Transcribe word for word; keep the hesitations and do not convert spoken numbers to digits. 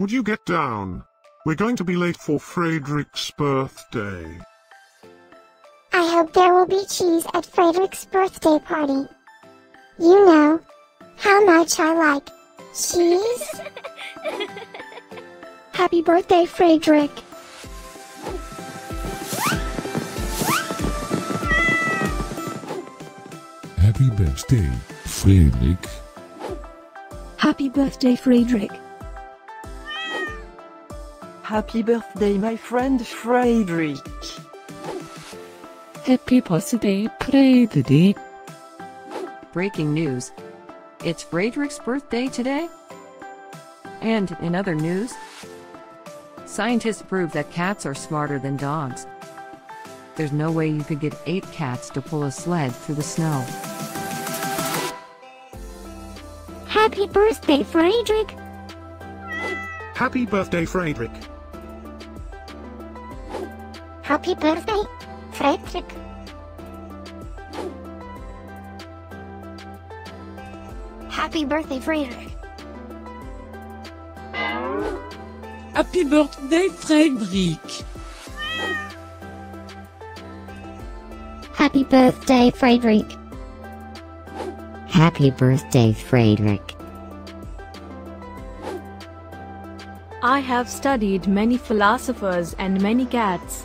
Would you get down? We're going to be late for Fredrik's birthday. I hope there will be cheese at Fredrik's birthday party. You know how much I like cheese. Happy birthday, Fredrik. Happy birthday, Fredrik. Happy birthday, Fredrik. Happy birthday, my friend Fredrik. Happy birthday, Fredrik. Breaking news. It's Fredrik's birthday today. And in other news, scientists prove that cats are smarter than dogs. There's no way you could get eight cats to pull a sled through the snow. Happy birthday, Fredrik! Happy birthday, Fredrik! Happy birthday, Fredrik! Happy birthday, Fredrik! Happy birthday, Fredrik! Happy birthday, Fredrik! Happy birthday, Fredrik! I have studied many philosophers and many cats.